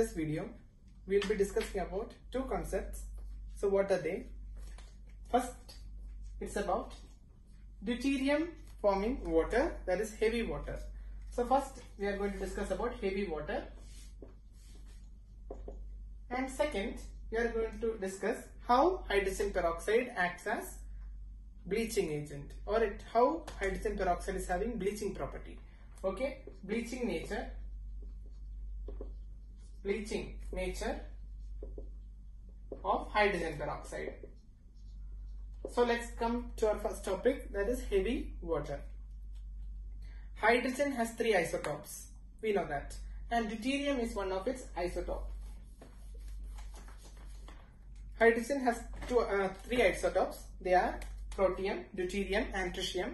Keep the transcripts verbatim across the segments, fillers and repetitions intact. this video, we will be discussing about two concepts. So what are they? First, it's about deuterium forming water, that is heavy water. So first we are going to discuss about heavy water, and second we are going to discuss how hydrogen peroxide acts as bleaching agent, or it, how hydrogen peroxide is having bleaching property. Okay, bleaching nature, bleaching nature of hydrogen peroxide. So let's come to our first topic, that is heavy water. Hydrogen has three isotopes, we know that, and deuterium is one of its isotopes. Hydrogen has two, uh, three isotopes, they are protium, deuterium and tritium,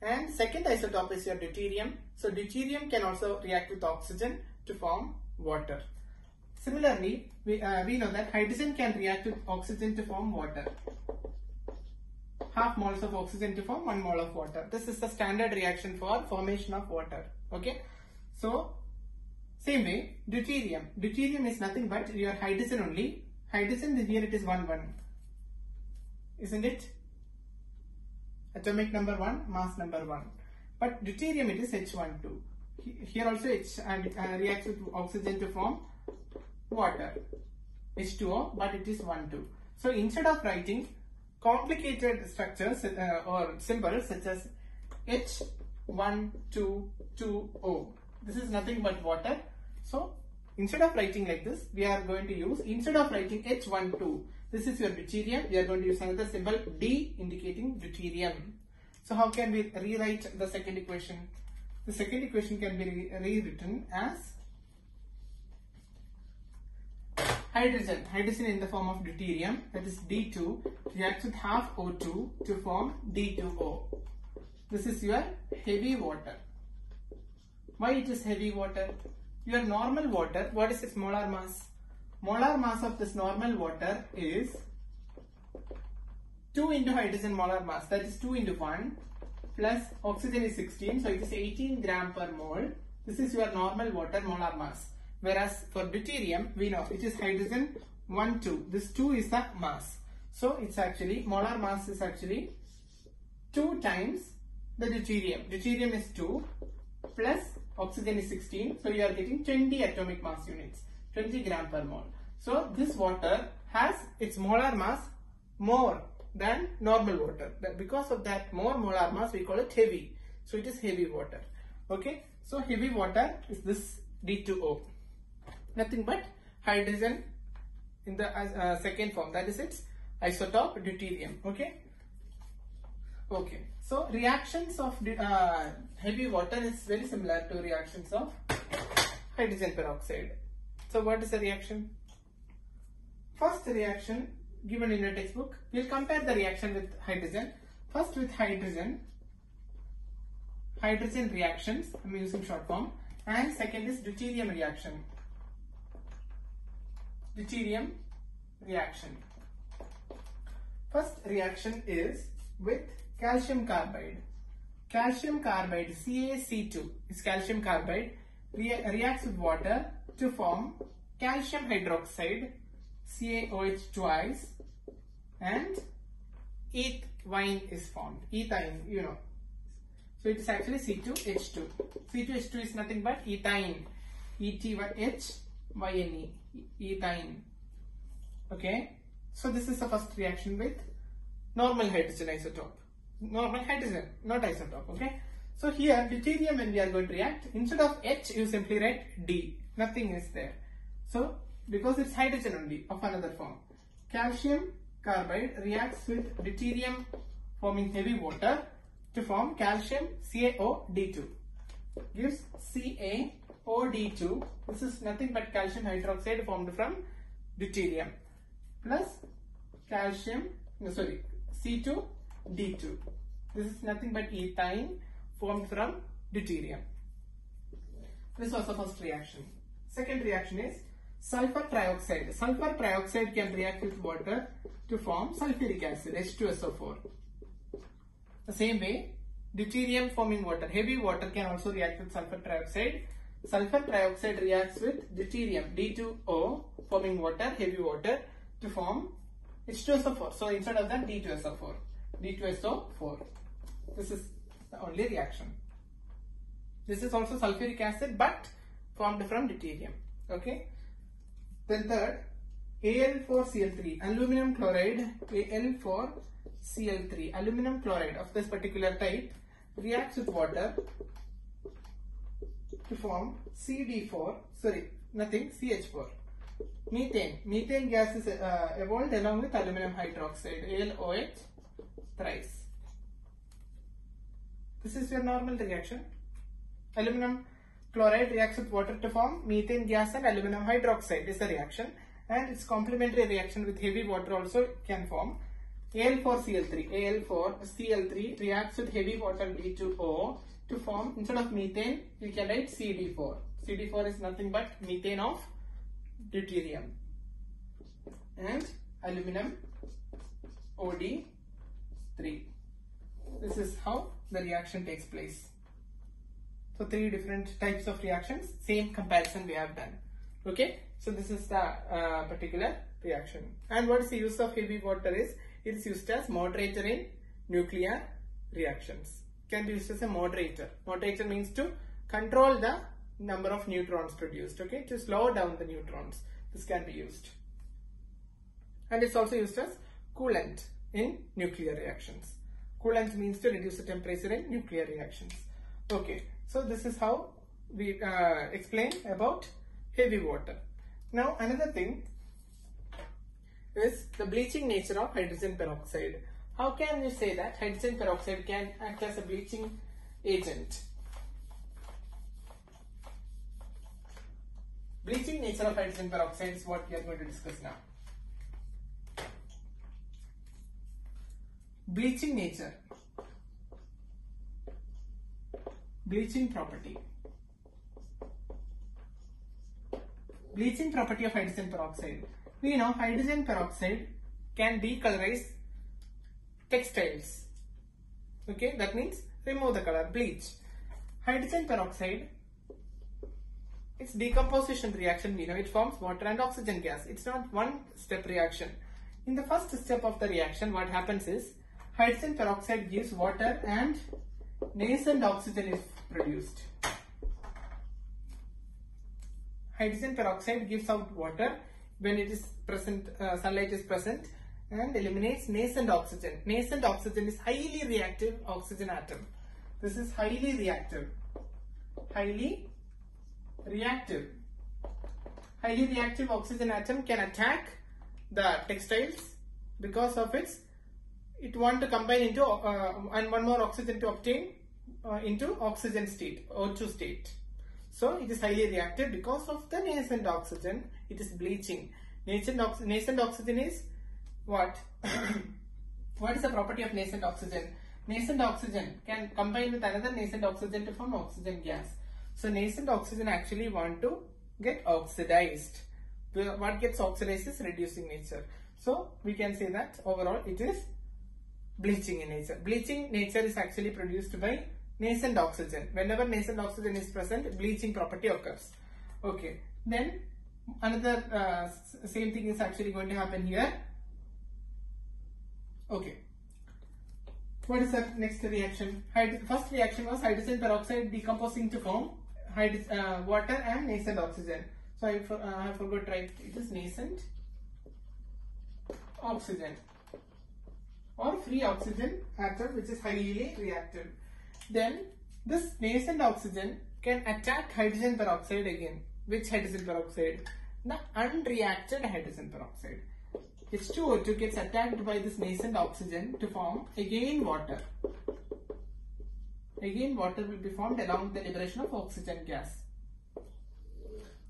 and second isotope is your deuterium. So deuterium can also react with oxygen to form water. Similarly, we, uh, we know that hydrogen can react with oxygen to form water. Half moles of oxygen to form one mole of water. This is the standard reaction for formation of water. Okay. So, same way, deuterium. Deuterium is nothing but your hydrogen only. Hydrogen here it is one one. Isn't it? Atomic number one, mass number one. But deuterium it is H one two. Here also H and uh, reacts with oxygen to form water. H two O, but it is one two. So, instead of writing complicated structures uh, or symbols such as H one two two O. This is nothing but water. So instead of writing like this, we are going to use, instead of writing H one two, this is your deuterium, we are going to use another symbol D indicating deuterium. So how can we rewrite the second equation? The second equation can be rewritten as hydrogen, hydrogen in the form of deuterium, that is D two, reacts with half O two to form D two O. This is your heavy water. Why it is heavy water? Your normal water, what is its molar mass? Molar mass of this normal water is two into hydrogen molar mass, that is two into one, plus oxygen is sixteen, so it is eighteen gram per mole. This is your normal water molar mass. Whereas for deuterium, we know it is hydrogen one two. This two is the mass. So it's actually, molar mass is actually two times the deuterium. Deuterium is two plus oxygen is sixteen. So you are getting twenty atomic mass units, twenty gram per mole. So this water has its molar mass more than normal water. But because of that more molar mass, we call it heavy. So it is heavy water. Okay. So heavy water is this D two O. Nothing but hydrogen in the uh, second form, that is its isotope deuterium. Okay, okay. So reactions of uh, heavy water is very similar to reactions of hydrogen peroxide. So what is the reaction? First reaction given in your textbook, we will compare the reaction with hydrogen. First with hydrogen, hydrogen reactions, I am using short form, and second is deuterium reaction. Deuterium reaction. First reaction is with calcium carbide. Calcium carbide, C A C two, is calcium carbide, re reacts with water to form calcium hydroxide, C A O H twice, and ethyne is formed. Ethyne, you know. So it is actually C two H two. C two H two is nothing but ethyne. E T H Y N E. Ethyne. Okay. So this is the first reaction with normal hydrogen isotope. Normal hydrogen, not isotope. Okay. So here deuterium, when we are going to react, instead of H you simply write D. Nothing is there. So because it's hydrogen only of another form. Calcium carbide reacts with deuterium forming heavy water to form calcium C A O D two, gives C A O D two. This is nothing but calcium hydroxide formed from deuterium, plus calcium, no, sorry, C two D two. This is nothing but ethyne formed from deuterium. This was the first reaction. Second reaction is sulfur trioxide. Sulfur trioxide can react with water to form sulfuric acid, H two S O four. The same way, deuterium forming water, heavy water, can also react with sulfur trioxide, sulfur trioxide reacts with deuterium, D two O, forming water, heavy water, to form H two S O four. So instead of that, D two S O four. D two S O four. This is the only reaction. This is also sulfuric acid, but formed from deuterium. Okay. Then third, A L four C L three, aluminum chloride, A L four C L three, aluminum chloride of this particular type reacts with water to form C D four, sorry, nothing, C H four. Methane, methane gas is uh, evolved along with aluminum hydroxide, A L O H, thrice. This is your normal reaction. Aluminum chloride reacts with water to form methane gas and aluminum hydroxide is the reaction, and its complementary reaction with heavy water also can form A L four C L three. A L four C L three reacts with heavy water D two O to form, instead of methane, we can write C D four. C D four is nothing but methane of deuterium. And aluminum O D three. This is how the reaction takes place. So three different types of reactions, same comparison we have done. Okay, so this is the uh, particular reaction. And what is the use of heavy water is, it is used as moderator in nuclear reactions. Can be used as a moderator. Moderator means to control the number of neutrons produced, okay, to slow down the neutrons. This can be used. And it's also used as coolant in nuclear reactions. Coolant means to reduce the temperature in nuclear reactions. Okay, so this is how we uh, explain about heavy water. Now another thing is the bleaching nature of hydrogen peroxide. How can you say that hydrogen peroxide can act as a bleaching agent? Bleaching nature of hydrogen peroxide is what we are going to discuss now. Bleaching nature. Bleaching property. Bleaching property of hydrogen peroxide. We know hydrogen peroxide can decolorize textiles. Okay, that means remove the color, bleach. Hydrogen peroxide, its decomposition reaction, we know it forms water and oxygen gas. It's not one step reaction. In the first step of the reaction, what happens is hydrogen peroxide gives water and nascent oxygen is produced. Hydrogen peroxide gives out water when it is present, uh, sunlight is present, and eliminates nascent oxygen. Nascent oxygen is highly reactive oxygen atom. This is highly reactive. Highly reactive. Highly reactive oxygen atom can attack the textiles because of its, it wants to combine into uh, and one more oxygen to obtain uh, into oxygen state, O two state. So it is highly reactive because of the nascent oxygen. It is bleaching. Nascent, ox nascent oxygen is what? What is the property of nascent oxygen? Nascent oxygen can combine with another nascent oxygen to form oxygen gas. So nascent oxygen actually want to get oxidized. What gets oxidized is reducing nature. So we can say that overall it is bleaching in nature. Bleaching nature is actually produced by nascent oxygen. Whenever nascent oxygen is present, bleaching property occurs. Okay. Then another uh, same thing is actually going to happen here. Okay. What is the next reaction? Hyd first reaction was hydrogen peroxide decomposing to form hyd uh, water and nascent oxygen. So I, for uh, I forgot to write it is nascent oxygen or free oxygen atom, which is highly reactive. Then this nascent oxygen can attack hydrogen peroxide again. Which hydrogen peroxide? The unreacted hydrogen peroxide. H two O two gets attacked by this nascent oxygen to form again water. Again water will be formed along with the liberation of oxygen gas.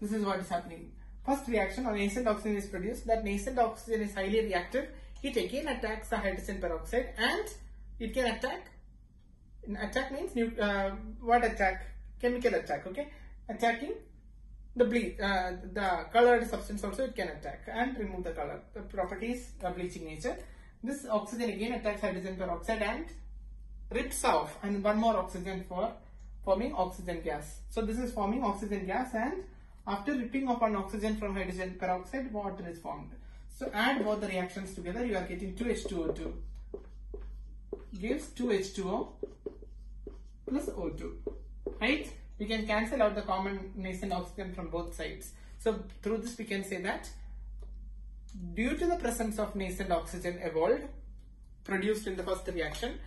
This is what is happening. First reaction, or nascent oxygen is produced. That nascent oxygen is highly reactive. It again attacks the hydrogen peroxide, and it can attack. Attack means new, uh, what attack? Chemical attack. Okay, attacking the ble uh, the colored substance also it can attack and remove the color. The properties of bleaching nature. This oxygen again attacks hydrogen peroxide and rips off and one more oxygen for forming oxygen gas. So this is forming oxygen gas, and after ripping off an oxygen from hydrogen peroxide, water is formed. So add both the reactions together, you are getting two H two O two. Gives two H two O plus O two. Right? We can cancel out the common nascent oxygen from both sides. So through this we can say that due to the presence of nascent oxygen evolved, produced in the first reaction,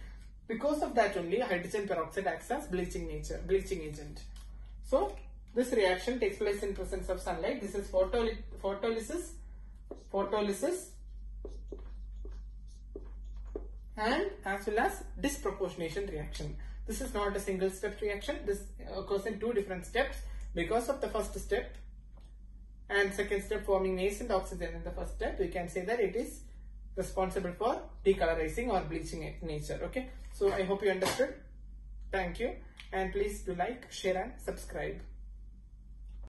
because of that only hydrogen peroxide acts as bleaching nature, bleaching agent. So this reaction takes place in presence of sunlight. This is photoly photolysis, photolysis and as well as disproportionation reaction. This is not a single step reaction. This occurs in two different steps because of the first step and second step forming nascent oxygen in the first step. We can say that it is responsible for decolorizing or bleaching nature. Okay, so I hope you understood. Thank you, and please do like, share and subscribe.